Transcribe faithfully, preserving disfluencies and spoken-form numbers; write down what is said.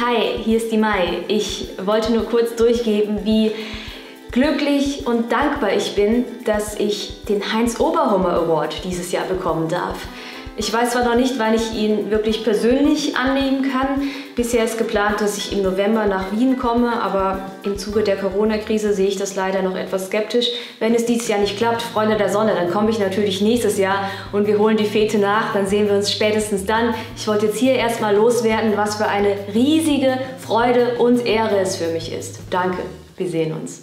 Hi, hier ist die Mai. Ich wollte nur kurz durchgeben, wie glücklich und dankbar ich bin, dass ich den Heinz Oberhummer Award dieses Jahr bekommen darf. Ich weiß zwar noch nicht, wann ich ihn wirklich persönlich annehmen kann. Bisher ist geplant, dass ich im November nach Wien komme, aber im Zuge der Corona-Krise sehe ich das leider noch etwas skeptisch. Wenn es dieses Jahr nicht klappt, Freunde der Sonne, dann komme ich natürlich nächstes Jahr und wir holen die Fete nach, dann sehen wir uns spätestens dann. Ich wollte jetzt hier erstmal loswerden, was für eine riesige Freude und Ehre es für mich ist. Danke, wir sehen uns.